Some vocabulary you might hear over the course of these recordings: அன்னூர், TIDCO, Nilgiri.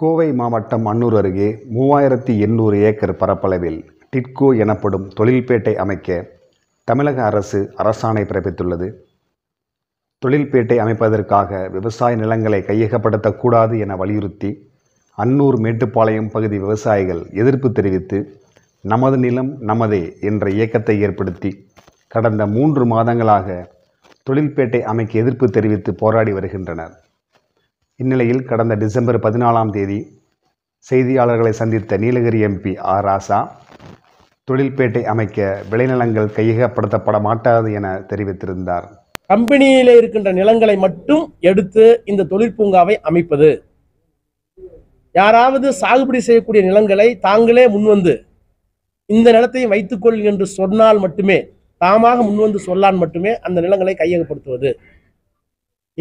கோவை மாவட்டம் அன்னூர் அருகே 3800 ஏக்கர் பரப்பளவில் டிட்கோ எனப்படும் தொழில்பேட்டை அமைக்க தமிழக அரசு அரசாணை பிறப்பித்துள்ளது. தொழில்பேட்டை அமைப்பதற்காக விவசாய நிலங்களை கையகப்படுத்தக்கூடாது என வலியுறுத்தி அன்னூர் மேட்டுப்பாளையம் பகுதி விவசாயிகள் எதிர்ப்பு தெரிவித்து நமது நிலம் நமதே என்ற இயக்கத்தை ஏற்படுத்தி கடந்த 3 மாதங்களாக தொழில்பேட்டை அமைக்க எதிர்ப்பு தெரிவித்து போராடி வருகின்றனர். இந்நிலையில் கடந்த டிசம்பர் 14ஆம் தேதி செய்தியாளர்களை சந்தித்த நீலகிரி எம்பி A. ராசா தொழில்பேட்டை அமைக்க விளைநிலங்கள் கையகப்படுத்தப்பட மாட்டாது என தெரிவித்திருந்தார். கம்பெனியிலே இருக்கின்ற நிலங்களை மட்டும் எடுத்து இந்த தொழிற்பூங்காவை அமைப்பது, யாராவது சாகுபடி செய்யக்கூடிய நிலங்களை தாங்களே முன்வந்து இந்த நிலத்தையும் வைத்துக்கொள் என்று சொன்னால் மட்டுமே, தாமாக முன்வந்து சொல்லான் மட்டுமே அந்த நிலங்களை கையகப்படுத்துவது.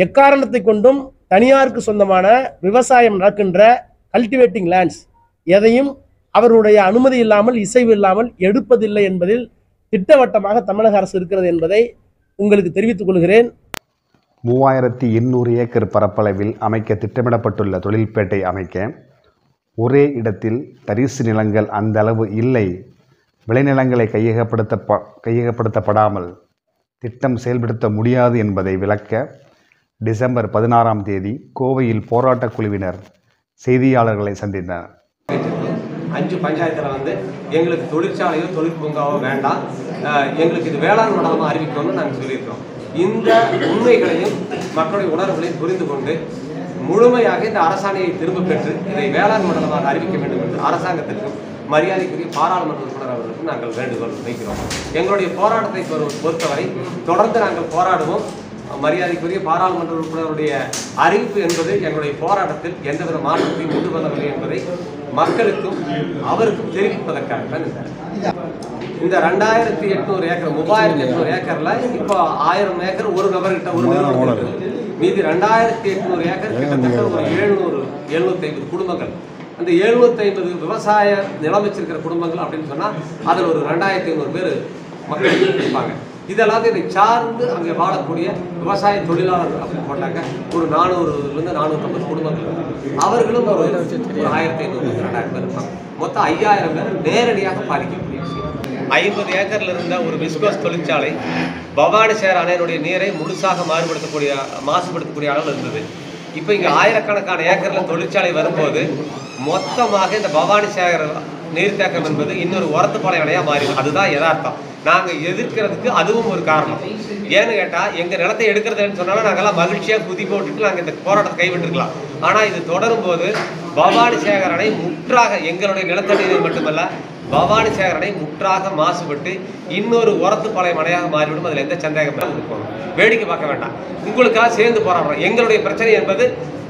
எக்காரணத்தை கொண்டும் தனியாருக்கு சொந்தமான விவசாயம் நடக்கின்ற கல்டிவேட்டிங் லேண்ட்ஸ் எதையும் அவருடைய அனுமதி இல்லாமல் இசைவு இல்லாமல் எடுப்பதில்லை என்பதில் திட்டவட்டமாக தமிழக அரசு இருக்கிறது என்பதை உங்களுக்கு தெரிவித்துக் கொள்கிறேன். 3800 ஏக்கர் பரப்பளவில் அமைக்க திட்டமிடப்பட்டுள்ள தொழில்பேட்டை அமைக்க ஒரே இடத்தில் தரிசு நிலங்கள் அந்த அளவு இல்லை, விளைநிலங்களை கையகப்படுத்தப்படாமல் திட்டம் செயல்படுத்த முடியாது என்பதை விளக்க டிசம்பர் 16ஆம் தேதி கோவையில் போராட்டக் குழுவினர் செய்தியாளர்களை சந்தித்தனர். 5 பஞ்சாயத்தில் வந்து எங்களுக்கு தொழிற்சாலையோ தொழிற்பூங்காவோ வேண்டாம், எங்களுக்கு இது வேளாண் மண்டலமாக அறிவிக்கணும்னு நாங்கள் சொல்லியிருக்கோம். இந்த உண்மைகளையும் மக்களுடைய உணர்வுகளையும் புரிந்து கொண்டு முழுமையாக இந்த அரசாணையை திரும்ப பெற்று இதை வேளாண் மண்டலமாக அறிவிக்க வேண்டும் என்று அரசாங்கத்திற்கும் மரியாதைக்குரிய பாராளுமன்ற உறுப்பினர் அவர்களுக்கும் நாங்கள் வேண்டுகோள் வைக்கிறோம். எங்களுடைய போராட்டத்தை பொறுத்தவரை தொடர்ந்து நாங்கள் போராடுவோம். மரியாதைக்குரிய பாராளுமன்ற உறுப்பினருடைய அறிவிப்பு என்பது எங்களுடைய போராட்டத்தில் எந்தவித மாற்றத்தையும் கொண்டு வரவில்லை என்பதை மக்களுக்கும் அவருக்கும் தெரிவிப்பதற்காக இந்த 2800 ஏக்கர் 3800 ஏக்கர்ல இப்போ 1000 ஏக்கர் ஒரு நபர்கிட்ட ஒரு நிறுவனம், மீதி 2800 ஏக்கர் கிட்டத்தட்ட ஒரு 750 குடும்பங்கள். அந்த 750 விவசாய நிலம் வச்சிருக்கிற குடும்பங்கள் அப்படின்னு சொன்னா அதில் ஒரு 2500 பேர் மக்கள் இருப்பாங்க. இதெல்லாம் இதை சார்ந்து அங்கே வாழக்கூடிய விவசாய தொழிலாளர்கள் அப்படின்னு போட்டாங்க ஒரு 400லேருந்து 450 குடும்பங்கள், அவர்களும் ஒரு 1500 இருப்பாங்க. மொத்தம் 5000 பேர் நேரடியாக பாதிக்கக்கூடிய விஷயம். 50 ஏக்கரில் இருந்த ஒரு விஸ்கோஸ் தொழிற்சாலை பவானி சேர் அணையினுடைய நீரை முழுசாக மாசுபடுத்தக்கூடிய அளவில் இருந்தது. இப்போ இங்கே 1000கணக்கான ஏக்கரில் தொழிற்சாலை வரும்போது மொத்தமாக இந்த பவானி சேகர் நீர்த்தேக்கம் என்பது இன்னொரு உரத்துப்பாளைய அணையாக மாறிடும். அதுதான் யதார்த்தம். நாங்கள் எதிர்க்கிறதுக்கு அதுவும் ஒரு காரணம். ஏன்னு கேட்டால் எங்கள் நிலத்தை எடுக்கிறதுன்னு சொன்னாலும் நாங்கள்லாம் மகிழ்ச்சியாக குதி போட்டுட்டு நாங்கள் இந்த போராட்டத்தை கைவிட்டுருக்கலாம். ஆனால் இது தொடரும் போது பவானி சேகரனை முற்றாக எங்களுடைய நிலத்தடி மட்டுமல்ல பவானி சேகரனை முற்றாக மாசுபட்டு இன்னொரு உரத்து பழைய மனையாக மாறிவிடும். அதில் எந்த சந்தேகமும் இருக்கணும், வேடிக்கை பார்க்க வேண்டாம். உங்களுக்காக சேர்ந்து போராடுறோம். எங்களுடைய பிரச்சனை என்பது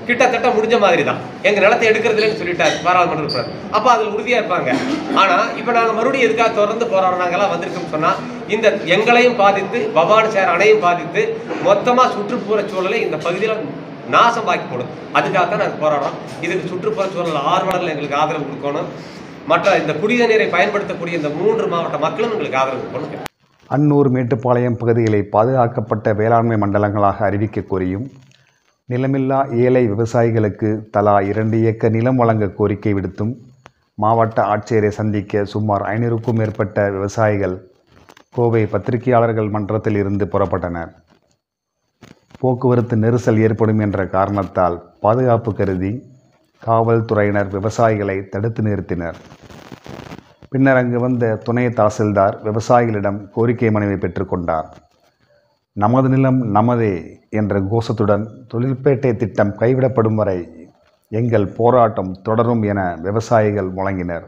கிட்டத்தட்ட முடிஞ்ச மாதிரி தான். எங்கள் நிலத்தை எடுக்கிறதுலன்னு சொல்லிட்டார் பாராளுமன்ற உறுப்பினர். அப்போ அதில் உறுதியாக இருப்பாங்க. ஆனால் இப்போ நாங்கள் மறுபடியும் எதுக்காக தொடர்ந்து போராடுறாங்கலாம் வந்திருக்கோம்னு சொன்னால் இந்த எங்களையும் பாதித்து பவானி சேர் அணையும் பாதித்து மொத்தமாக சுற்றுப்புற சூழலை இந்த பகுதியில் நாசம் ஆக்கி போடும். அதுக்காக தான் நாங்கள் போராடுறோம். இதுக்கு சுற்றுப்புற சூழல் ஆர்வலர்கள் எங்களுக்கு ஆதரவு கொடுக்கணும். மற்ற இந்த குடிய நீரை பயன்படுத்தக்கூடிய இந்த 3 மாவட்ட மக்களும் எங்களுக்கு ஆதரவு கொடுக்கணும். அன்னூர் மேட்டுப்பாளையம் பகுதிகளை பாதுகாக்கப்பட்ட வேளாண்மை மண்டலங்களாக அறிவிக்க கோரியும் நிலமில்லா ஏழை விவசாயிகளுக்கு தலா 2 ஏக்கர் நிலம் வழங்க கோரிக்கை விடுத்தும் மாவட்ட ஆட்சியரை சந்திக்க சுமார் 500க்கும் மேற்பட்ட விவசாயிகள் கோவை பத்திரிகையாளர்கள் மன்றத்தில் இருந்து புறப்பட்டனர். போக்குவரத்து நெரிசல் ஏற்படும் என்ற காரணத்தால் பாதுகாப்பு கருதி காவல்துறையினர் விவசாயிகளை தடுத்து நிறுத்தினர். பின்னர் அங்கு வந்த துணை தாசில்தார் விவசாயிகளிடம் கோரிக்கை மனுவை பெற்றுக்கொண்டார். நமது நிலம் நமதே என்ற கோஷத்துடன் தொழில்பேட்டை திட்டம் கைவிடப்படும் வரை எங்கள் போராட்டம் தொடரும் என விவசாயிகள் முழங்கினர்.